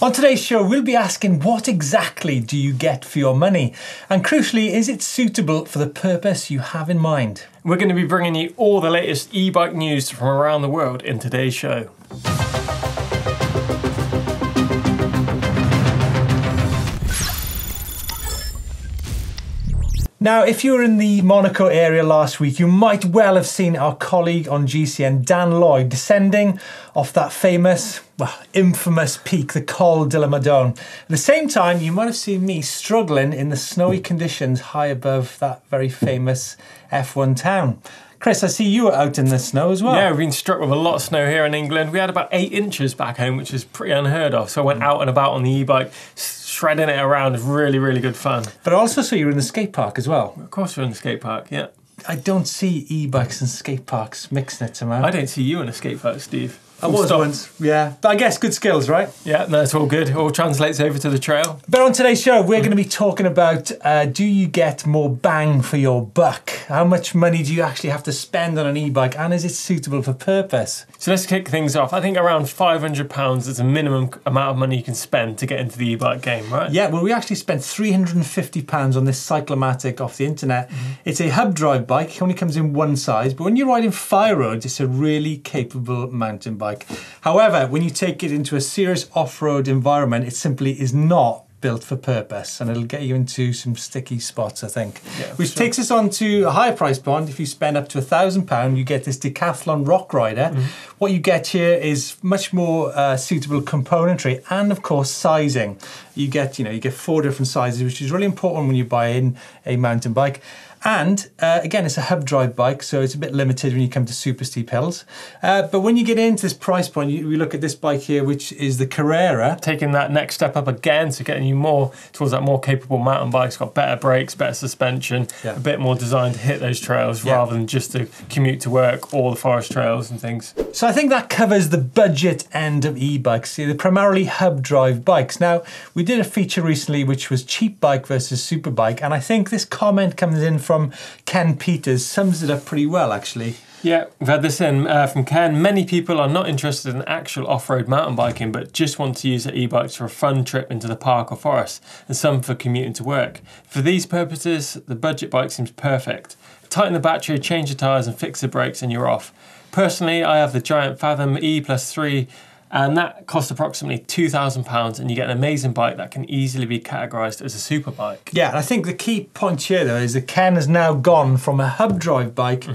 On today's show, we'll be asking what exactly do you get for your money? And crucially, is it suitable for the purpose you have in mind? We're going to be bringing you all the latest e-bike news from around the world in today's show. Now, if you were in the Monaco area last week, you might well have seen our colleague on GCN, Dan Lloyd, descending off that famous, well, infamous peak, the Col de la Madone. At the same time, you might have seen me struggling in the snowy conditions high above that very famous F1 town. Chris, I see you were out in the snow as well. Yeah, we've been struck with a lot of snow here in England. We had about 8 inches back home, which is pretty unheard of. So I went out and about on the e-bike, shredding it around. It was really, really good fun. But I also saw you were in the skate park as well. Of course we were in the skate park, yeah. I don't see e-bikes and skate parks mixing it somehow. I don't see you in a skate park, Steve. I was once, yeah. But I guess good skills, right? Yeah, no, it's all good. It all translates over to the trail. But on today's show, we're going to be talking about do you get more bang for your buck? How much money do you actually have to spend on an e-bike, and is it suitable for purpose? So let's kick things off. I think around £500 is a minimum amount of money you can spend to get into the e-bike game, right? Yeah, well, we actually spent £350 on this Cyclomatic off the internet. It's a hub drive bike. It only comes in one size, but when you're riding fire roads, it's a really capable mountain bike. However, when you take it into a serious off-road environment, it simply is not built for purpose, and it'll get you into some sticky spots, I think. Yeah, which sure. Takes us on to a higher price point. If you spend up to £1,000, you get this Decathlon Rock Rider. What you get here is much more suitable componentry and, of course, sizing. You get, you get 4 different sizes, which is really important when you buy in a mountain bike. And again, it's a hub drive bike, so it's a bit limited when you come to super steep hills. But when you get into this price point, we look at this bike here, which is the Carrera. Taking that next step up again, so getting you more towards that more capable mountain bike. It's got better brakes, better suspension, a bit more designed to hit those trails rather than just to commute to work or the forest trails and things. So I think that covers the budget end of e-bikes. They're primarily hub drive bikes. Now, we did a feature recently which was cheap bike versus super bike, and I think this comment comes in from Ken Peters sums it up pretty well, actually. Yeah, we've had this in from Ken. Many people are not interested in actual off-road mountain biking, but just want to use their e-bikes for a fun trip into the park or forest, and some for commuting to work. For these purposes, the budget bike seems perfect. Tighten the battery, change the tyres and fix the brakes and you're off. Personally, I have the Giant Fathom E+3, and that costs approximately £2,000, and you get an amazing bike that can easily be categorised as a super bike. Yeah, and I think the key point here, though, is that Ken has now gone from a hub drive bike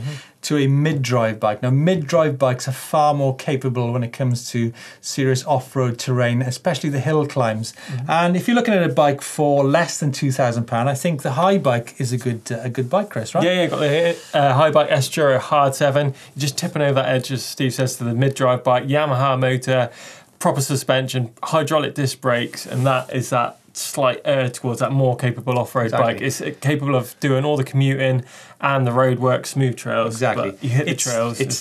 to a mid-drive bike. Now, mid-drive bikes are far more capable when it comes to serious off-road terrain, especially the hill climbs. And if you're looking at a bike for less than £2,000, I think the Haibike is a good bike, Chris, right? Yeah, yeah, got the Haibike SDURO Hard 7. You're just tipping over that edge, as Steve says, to the mid-drive bike, Yamaha motor, proper suspension, hydraulic disc brakes, and that is that slight err towards that more capable off-road bike. It's capable of doing all the commuting and the road work, smooth trails. But you hit the trails. It's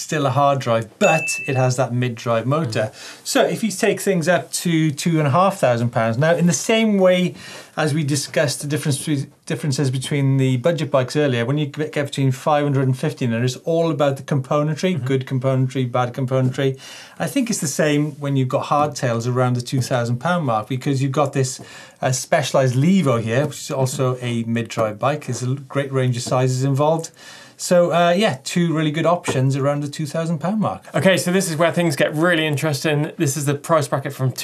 still a hard drive, but it has that mid-drive motor. So if you take things up to £2,500, now in the same way as we discussed the differences between the budget bikes earlier, when you get between 500 and 1,500, it's all about the componentry, good componentry, bad componentry. I think it's the same when you've got hardtails around the £2,000 mark, because you've got this Specialized Levo here, which is also a mid-drive bike. There's a great range of sizes involved. So yeah, 2 really good options around the £2,000 mark. Okay, so this is where things get really interesting. This is the price bracket from £2,000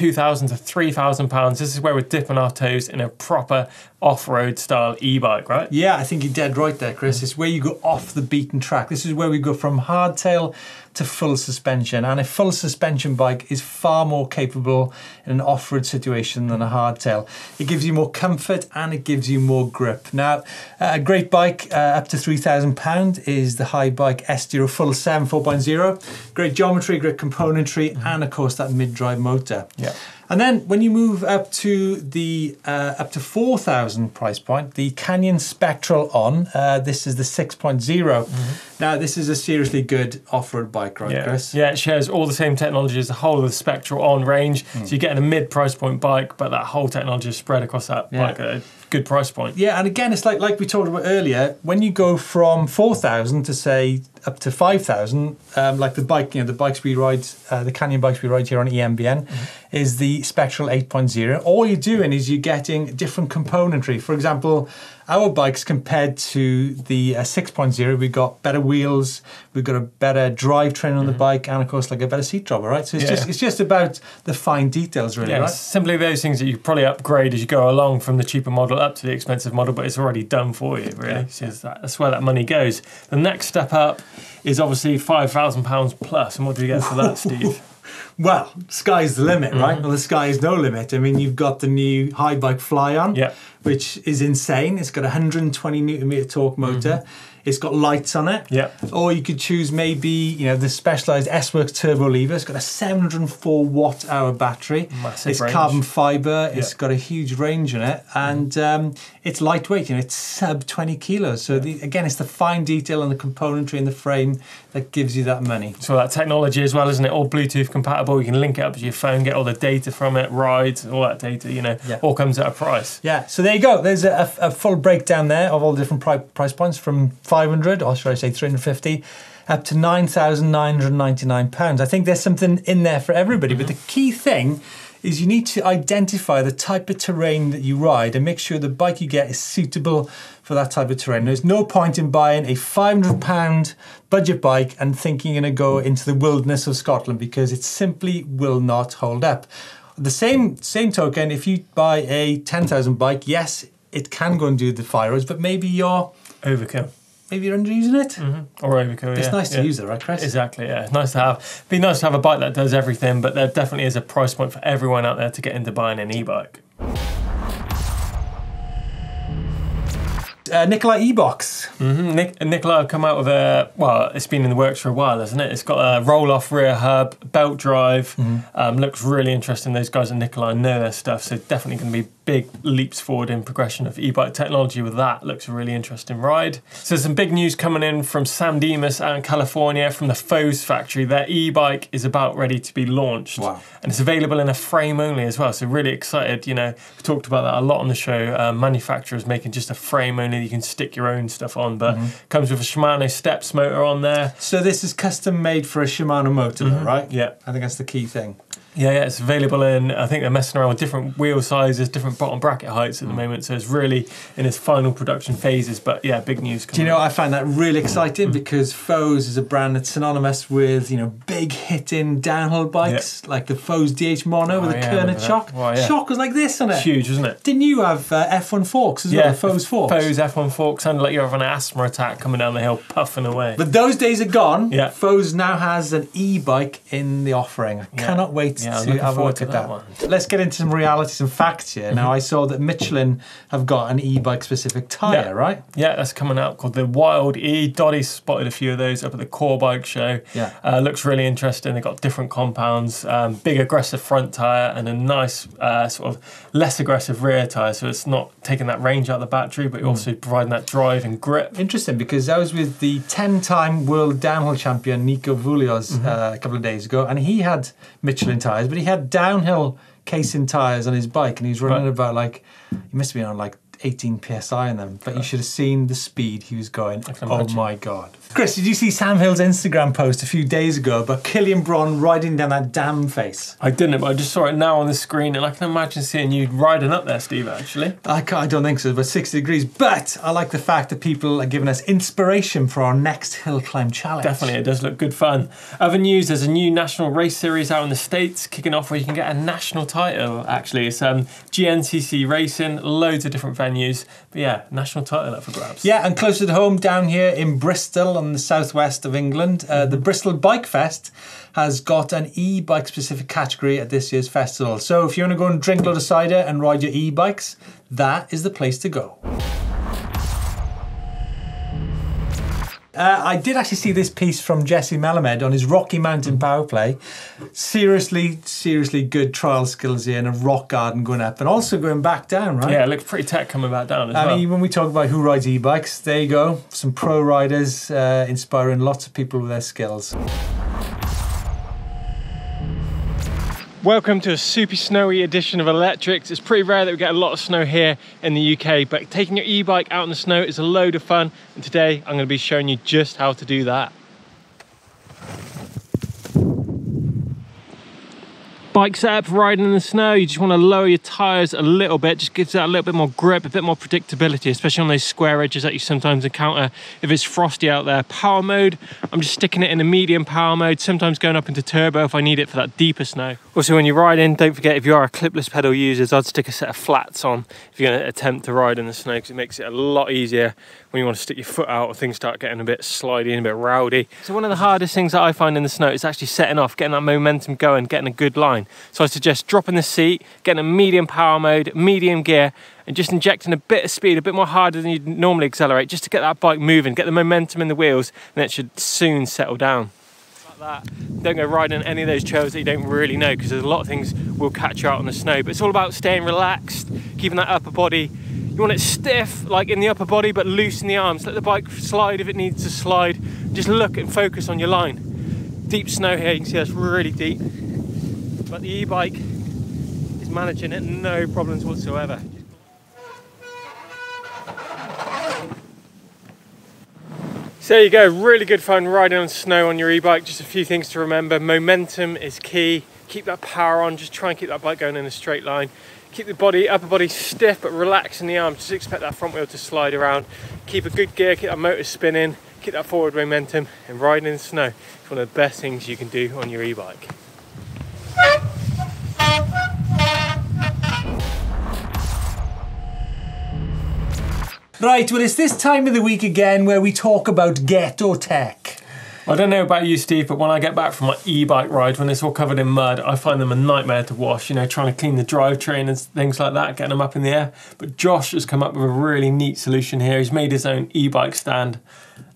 to £3,000. This is where we're dipping our toes in a proper off-road style e-bike, right? Yeah, I think you're dead right there, Chris. It's where you go off the beaten track. This is where we go from hardtail to full suspension, and a full suspension bike is far more capable in an off-road situation than a hardtail. It gives you more comfort and it gives you more grip. Now, a great bike up to £3,000 is the Haibike SDURO Full 7 4.0. Great geometry, great componentry, and of course that mid-drive motor. Yeah. And then when you move up to the £4,000 price point, the Canyon Spectral On, this is the 6.0. Now this is a seriously good off-road bike, right, Chris? Yeah, it shares all the same technology as the whole of the Spectral On range. So you're getting a mid-price point bike, but that whole technology is spread across that bike at a good price point. Yeah, and again, it's like we talked about earlier, when you go from £4,000 to say up to 5,000, like the bike, you know, the bikes we ride, the Canyon bikes we ride here on EMBN, is the Spectral 8.0. All you're doing is you're getting different componentry. For example, our bikes compared to the 6.0, we've got better wheels, we've got a better drivetrain on the bike, and of course, like a better seat dropper, right? So it's just about the fine details, really, right? Simply those things that you probably upgrade as you go along from the cheaper model up to the expensive model, but it's already done for you, really. So that's where that money goes. The next step up is obviously £5,000 plus, and what do you get for that, Steve? Well, sky's the limit, right? Well, the sky is no limit. I mean, you've got the new Haibike Fly On, which is insane. It's got a 120 newton meter torque motor. It's got lights on it. Or you could choose maybe, you know, the Specialized S-Works Turbo Lever. It's got a 704 watt hour battery. Massive range. It's carbon fiber. It's got a huge range in it, and it's lightweight. You know, it's sub 20 kilos. So again, it's the fine detail and the componentry in the frame that gives you that money. So that technology as well, isn't it? All Bluetooth compatible. You can link it up to your phone, get all the data from it, rides, all that data. You know, all comes at a price. So there you go. There's a full breakdown there of all the different price points from 500, or should I say 350, up to £9,999. I think there's something in there for everybody, but the key thing is you need to identify the type of terrain that you ride and make sure the bike you get is suitable for that type of terrain. There's no point in buying a £500 budget bike and thinking you're going to go into the wilderness of Scotland, because it simply will not hold up. The same token, if you buy a 10,000 bike, yes, it can go and do the fire roads, but maybe you're overkill. Maybe you're underusing it. Or overkill, It's nice to use it, right, Chris? Exactly, It's nice to have. It'd be nice to have a bike that does everything, but there definitely is a price point for everyone out there to get into buying an e-bike. Nikolai e-box. Nikolai have come out with a, well, it's been in the works for a while, hasn't it? It's got a roll-off rear hub, belt drive, looks really interesting. Those guys at Nikolai know their stuff, so definitely going to be big leaps forward in progression of e-bike technology with that. Looks a really interesting ride. So some big news coming in from Sam Demas out in California from the Foes factory. Their e-bike is about ready to be launched. And it's available in a frame only as well, so really excited. You know, we talked about that a lot on the show, manufacturers making just a frame only that you can stick your own stuff on, but comes with a Shimano Steps motor on there. So this is custom made for a Shimano motor, right? I think that's the key thing. Yeah, it's available in, I think they're messing around with different wheel sizes, different bottom bracket heights at the moment, so it's really in its final production phases, but yeah, big news coming. Do you know, I find that really exciting because Foes is a brand that's synonymous with, you know, big hitting downhill bikes, like the Foz DH Mono with a Kerner shock. Shock was like this on it. Huge, wasn't it? Didn't you have F1 Forks as well, the Foz Forks? Foz F1 Forks, sounded like you have an asthma attack coming down the hill, puffing away. But those days are gone. Foes now has an e-bike in the offering. I cannot wait to have a look at that one. Let's get into some reality, some facts here. Now, I saw that Michelin have got an e-bike specific tyre, right? Yeah, that's coming out called the Wild E. Doddy spotted a few of those up at the Core Bike Show. Looks really interesting. They've got different compounds, big aggressive front tyre and a nice sort of less aggressive rear tyre. So it's not taking that range out of the battery, but also providing that drive and grip. Interesting, because I was with the 10-time world downhill champion, Nico Vulios, a couple of days ago, and he had Michelin tyres, but he had downhill casing tyres on his bike, and he's running about, like, he must have been on like 18 psi in them, but you should have seen the speed he was going. Oh my god. Chris, did you see Sam Hill's Instagram post a few days ago about Kilian Bron riding down that dam face? I didn't, but I just saw it now on the screen, and I can imagine seeing you riding up there, Steve, actually. I don't think so, but 60 degrees. But I like the fact that people are giving us inspiration for our next hill climb challenge. Definitely, it does look good fun. Other news, there's a new national race series out in the States kicking off where you can get a national title, actually. It's GNCC Racing, loads of different venues. But yeah, national title up for grabs. Yeah, and closer to home, down here in Bristol, on the southwest of England, the Bristol Bike Fest has got an e-bike specific category at this year's festival. So if you want to go and drink a lot of cider and ride your e-bikes, that is the place to go. I did actually see this piece from Jesse Melamed on his Rocky Mountain Power Play. Seriously, seriously good trial skills here, and a rock garden going up and also going back down, right? Yeah, it looks pretty tech coming back down as well. I mean, when we talk about who rides e-bikes, there you go. Some pro riders inspiring lots of people with their skills. Welcome to a super snowy edition of Electrics. It's pretty rare that we get a lot of snow here in the UK, but taking your e-bike out in the snow is a load of fun, and today I'm going to be showing you just how to do that. Bike setup for riding in the snow, you just want to lower your tyres a little bit, just gives that a little bit more grip, a bit more predictability, especially on those square edges that you sometimes encounter if it's frosty out there. Power mode, I'm just sticking it in a medium power mode, sometimes going up into turbo if I need it for that deeper snow. Also when you ride in, don't forget if you are a clipless pedal user, I'd stick a set of flats on if you're going to attempt to ride in the snow because it makes it a lot easier when you want to stick your foot out or things start getting a bit slidey and a bit rowdy. So one of the hardest things that I find in the snow is actually setting off, getting that momentum going, getting a good line. So I suggest dropping the seat, getting a medium power mode, medium gear, and just injecting a bit of speed, a bit more harder than you'd normally accelerate, just to get that bike moving, get the momentum in the wheels, and it should soon settle down. Like that. Don't go riding any of those trails that you don't really know, because there's a lot of things will catch you out on the snow, but it's all about staying relaxed, keeping that upper body. You want it stiff, like in the upper body, but loose in the arms. Let the bike slide if it needs to slide. Just look and focus on your line. Deep snow here, you can see that's really deep. But the e-bike is managing it, no problems whatsoever. So there you go, really good fun riding on snow on your e-bike. Just a few things to remember. Momentum is key. Keep that power on, just try and keep that bike going in a straight line. Keep the body, upper body stiff, but relax in the arms. Just expect that front wheel to slide around. Keep a good gear, keep that motor spinning, keep that forward momentum, and riding in the snow is one of the best things you can do on your e-bike. Right, well, it's this time of the week again where we talk about ghetto tech. I don't know about you, Steve, but when I get back from my e-bike ride, when it's all covered in mud, I find them a nightmare to wash, you know, trying to clean the drivetrain and things like that, getting them up in the air. But Josh has come up with a really neat solution here. He's made his own e-bike stand.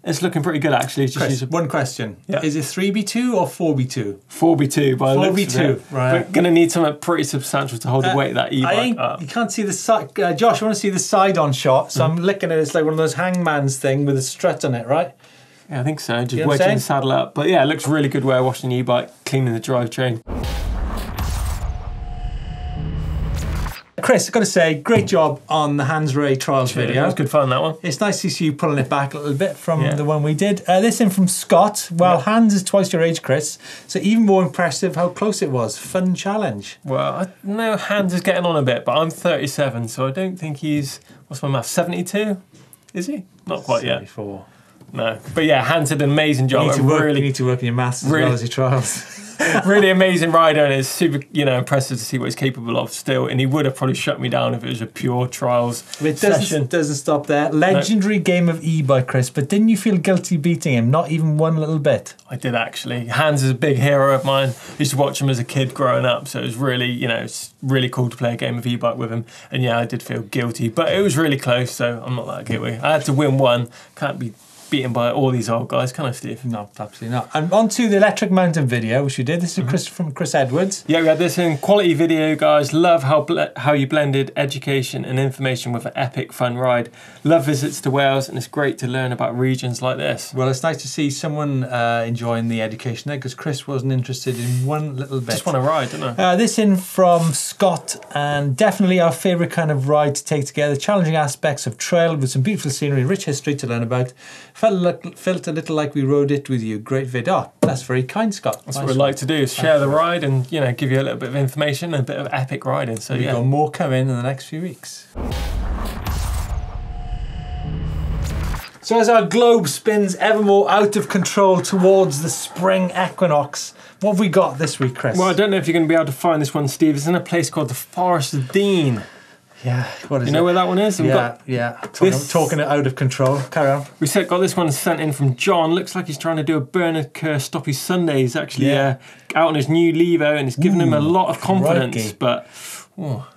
It's looking pretty good, actually. It's just Chris, one question. Yeah. Is it 3B2 or 4B2? 4B2 by the looks of it. Right. We're going to need something pretty substantial to hold the weight of that e-bike up. You can't see the side. Josh, I want to see the side-on shot, so I'm looking at it, it's like one of those hangman's thing with a strut on it, right? Yeah, I think so. Just wedging the saddle up. But yeah, it looks really good wear washing the e-bike, cleaning the drivetrain. Chris, I've got to say, great job on the Hans Ray Trials video. That was good fun, that one. It's nice to see you pulling it back a little bit from the one we did. This in from Scott. Well, Hans is twice your age, Chris, so even more impressive how close it was. Fun challenge. Well, I know Hans is getting on a bit, but I'm 37, so I don't think he's, what's my math, 72? Is he? Not quite 74. Yet. No. But yeah, Hans did an amazing job. You need to work on your maths as well as your trials. Really amazing rider, and it's super, you know, impressive to see what he's capable of still. And he would have probably shut me down if it was a pure trials session. It doesn't stop there. Legendary game of E by Chris, but didn't you feel guilty beating him? Not even one little bit. I did actually. Hans is a big hero of mine. I used to watch him as a kid growing up, so it was really, you know, it's really cool to play a game of e-bike with him. And yeah, I did feel guilty, but it was really close, so I'm not that guilty. I had to win one. Can't be beaten by all these old guys, kind of, Steve? No, absolutely not. And on to the Electric Mountain video, which you did. This is from Chris Edwards. Yeah, we had this in quality video, guys. Love how you blended education and information with an epic fun ride. Love visits to Wales, and it's great to learn about regions like this. Well, it's nice to see someone enjoying the education there, because Chris wasn't interested in one little bit. Just want to ride, didn't I? This in from Scott, and definitely our favourite kind of ride to take together. Challenging aspects of trail with some beautiful scenery, rich history to learn about. Felt a little like we rode it with you. Great vid. Oh, that's very kind, Scott. That's nice. What we like to do is share the ride and, you know, give you a little bit of information and a bit of epic riding. So we've got more coming in the next few weeks. So as our globe spins ever more out of control towards the spring equinox, what have we got this week, Chris? Well, I don't know if you're going to be able to find this one, Steve. It's in a place called the Forest of Dean. Yeah, what is it? You know where that one is? Talking it out of control. Carry on. We got this one sent in from John. Looks like he's trying to do a Bernard Kerr Stoppy Sundays, actually, out on his new Levo, and it's given him a lot of confidence. Crikey. But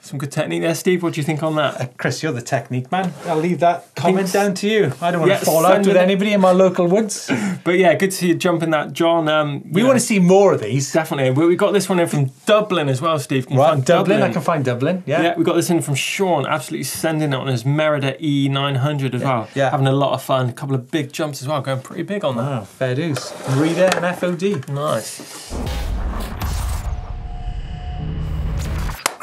some good technique there, Steve. What do you think on that? Chris, you're the technique man. I'll leave that comment down to you. I don't want to fall out with anybody in my local woods. But yeah, good to see you jumping that, John. We want to see more of these. Definitely. We got this one in from Dublin as well, Steve. Can you find Dublin? I can find Dublin, yeah. We got this in from Sean, absolutely sending it on his Merida E900 as well. Yeah. Having a lot of fun. A couple of big jumps as well, going pretty big on that. Wow, fair dues. Merida and FOD. Nice.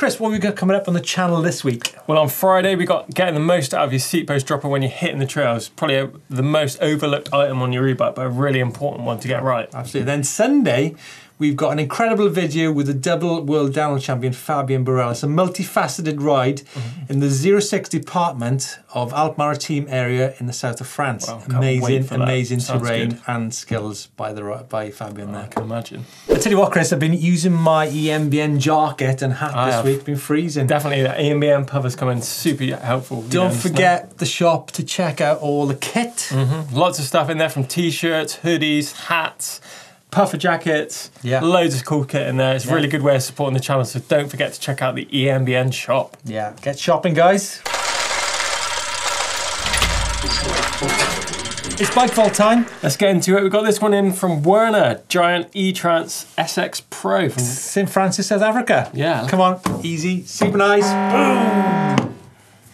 Chris, what have we got coming up on the channel this week? Well, on Friday, we got getting the most out of your seat post dropper when you're hitting the trails. Probably the most overlooked item on your e-bike, but a really important one to get right. Absolutely. Then Sunday, we've got an incredible video with the double world downhill champion Fabian Burrell. It's a multifaceted ride in the 06 department of Alpes-Maritimes area in the south of France. Wow, amazing terrain and skills by Fabian there. I can imagine. I tell you what, Chris, I've been using my EMBN jacket and hat this week. Been freezing. Definitely, that EMBN cover's come in super helpful. Don't forget the shop to check out all the kit. Lots of stuff in there, from t-shirts, hoodies, hats, puffer jackets, loads of cool kit in there. It's a really good way of supporting the channel, so don't forget to check out the EMBN shop. Yeah, get shopping, guys. It's bike vault time. Let's get into it. We've got this one in from Werner, Giant E-Trance SX Pro from St. Francis, South Africa. Yeah. Come on, easy, super nice, boom.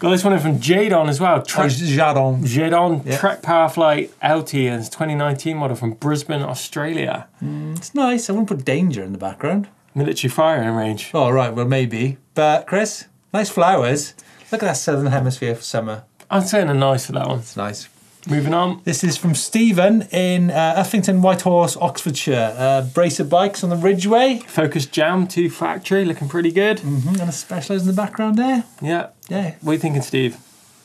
Got this one in from Jadon as well. Jadon Trek Powerflight LT, and it's 2019 model from Brisbane, Australia. It's nice. I wouldn't put danger in the background. Military firing range. Oh, right, well, maybe. But, Chris, nice flowers. Look at that southern hemisphere for summer. I'm saying a nice for that one. It's nice. Moving on. This is from Stephen in Uffington, Whitehorse, Oxfordshire. Brace of bikes on the Ridgeway. Focus Jam 2 Factory, looking pretty good. And a Specialized in the background there. Yeah. Yeah. What are you thinking, Steve?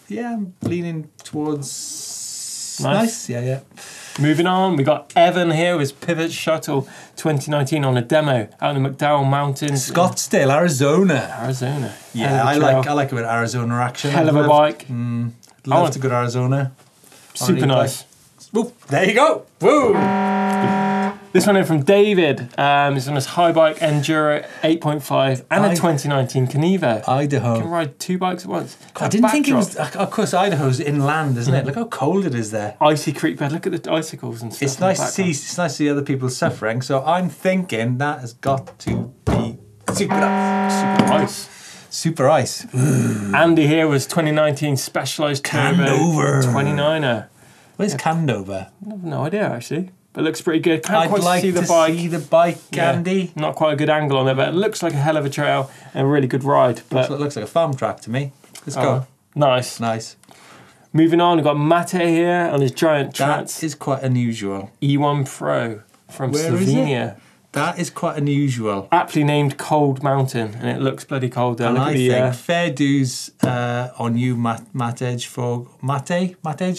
Yeah, I'm leaning towards nice. Yeah. Moving on, we got Evan here with Pivot Shuttle 2019 on a demo out in the McDowell Mountains. Scottsdale, Arizona. Arizona. Yeah, I like a bit of Arizona action. Hell of a bike. Loved a good Arizona. Super nice. Oop, there you go. Woo! This one in from David. It's on his Haibike Enduro 8.5 and a 2019 Canevo. Idaho. You can ride two bikes at once. God, I didn't think it was. Of course, Idaho's inland, isn't it? Look how cold it is there. Icy creek bed. Look at the icicles and stuff. It's nice to see. It's nice to see other people suffering. So I'm thinking that has got to be super nice. Super ice. Andy here was 2019 Specialized Candover 29er. What is Candover? I have no idea, actually. But it looks pretty good. Can't quite like see the bike. I'd like to see the bike, Andy. Not quite a good angle on it, but it looks like a hell of a trail and a really good ride. But looks like a farm track to me. Let's go. Nice. Nice. Moving on, we've got Mate here on his Giant Trance. That is quite unusual. E1 Pro from Slovenia. That is quite unusual. Aptly named Cold Mountain, and it looks bloody cold there. And look, I think fair dues on you, Matej,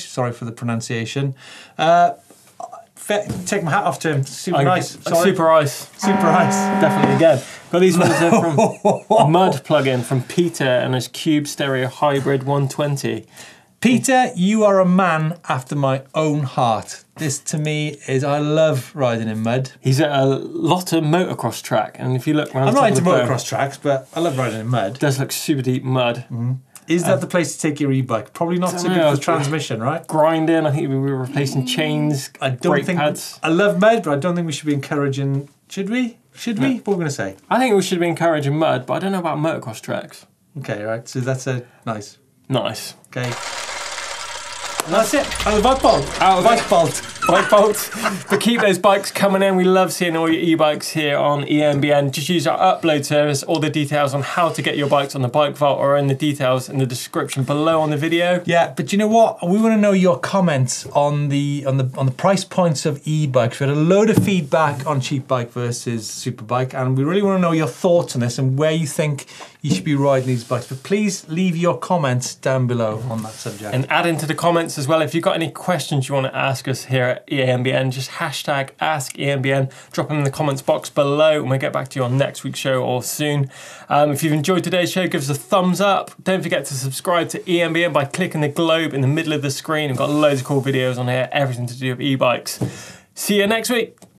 sorry for the pronunciation. Take my hat off to him. Super nice. Super ice. Super ice. Definitely again. Got these ones there from Mud plugin from Peter and his Cube Stereo Hybrid 120. Peter, you are a man after my own heart. This to me is, I love riding in mud. He's at a lot of motocross track, and if you look around, I'm not into motocross tracks, but I love riding in mud. It does look super deep mud. Is that the place to take your e-bike? Probably not so good for the transmission, right? Grinding, I think we were replacing chains, brake pads. I love mud, but I don't think we should be encouraging, should we? Should we? What are we going to say? I think we should be encouraging mud, but I don't know about motocross tracks. Okay, right, so that's a nice. Nice. Okay. And that's it, out of the bike vault. But keep those bikes coming in. We love seeing all your e-bikes here on EMBN. Just use our upload service. All the details on how to get your bikes on the Bike Vault are in the details in the description below on the video. Yeah, but you know what? We want to know your comments on the price points of e-bikes. We had a load of feedback on cheap bike versus super bike, and we really want to know your thoughts on this and where you think you should be riding these bikes. But please leave your comments down below on that subject. And add into the comments as well if you've got any questions you want to ask us here at EMBN. Just hashtag AskEMBN. Drop them in the comments box below and we'll get back to you on next week's show or soon. If you've enjoyed today's show, give us a thumbs up. Don't forget to subscribe to EMBN by clicking the globe in the middle of the screen. We've got loads of cool videos on here, everything to do with e-bikes. See you next week.